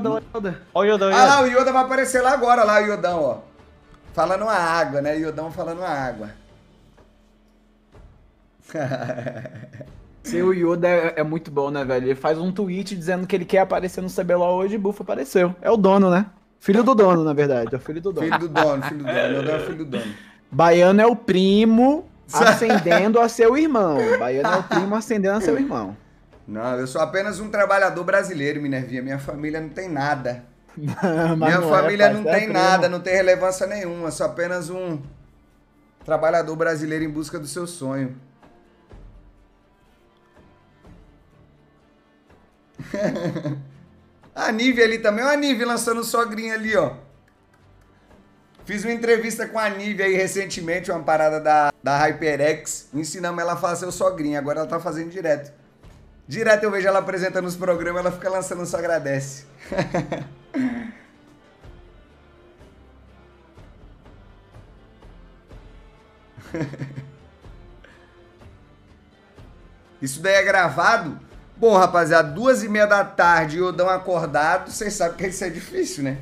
Yoda. Ó o Yodão, Yoda. Ah, lá, o Yoda vai aparecer lá agora, lá o Yodão, ó. Falando a água, né? Yodão falando a água. Sim, o Yoda é muito bom, né, velho? Ele faz um tweet dizendo que ele quer aparecer no CBLOL hoje e bufo apareceu. É o dono, né? Filho do dono, na verdade. É o filho do dono. Filho do dono, filho do dono. Yoda é o filho do dono. Baiano é o primo ascendendo a seu irmão. Baiano é o primo ascendendo a seu irmão. Não, eu sou apenas um trabalhador brasileiro, Minervinha. Minha família não tem nada. Não, minha família não tem nada, não tem relevância nenhuma. Sou apenas um trabalhador brasileiro em busca do seu sonho. A Nive ali também. Olha a Nive lançando sogrinha ali, ó. Fiz uma entrevista com a Nive aí recentemente, uma parada da HyperX. Ensinamos ela a fazer o sogrinha. Agora ela tá fazendo direto. Direto eu vejo ela apresentando os programas, ela fica lançando Só Agradece. Isso daí é gravado? Bom, rapaziada, 2h30 da tarde, eu dou um acordado, vocês sabem que isso é difícil, né?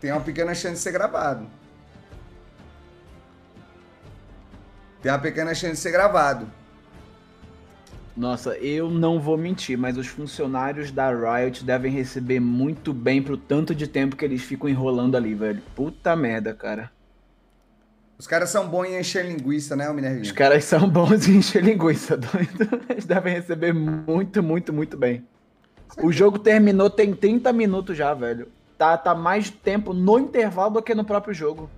Tem uma pequena chance de ser gravado. Tem uma pequena chance de ser gravado. Nossa, eu não vou mentir, mas os funcionários da Riot devem receber muito bem pro tanto de tempo que eles ficam enrolando ali, velho. Puta merda, cara. Os caras são bons em encher linguiça, né, Minervinha? Os caras são bons em encher linguiça, doido. Eles devem receber muito, muito, muito bem. O jogo terminou, tem 30 minutos já, velho. Tá mais tempo no intervalo do que no próprio jogo.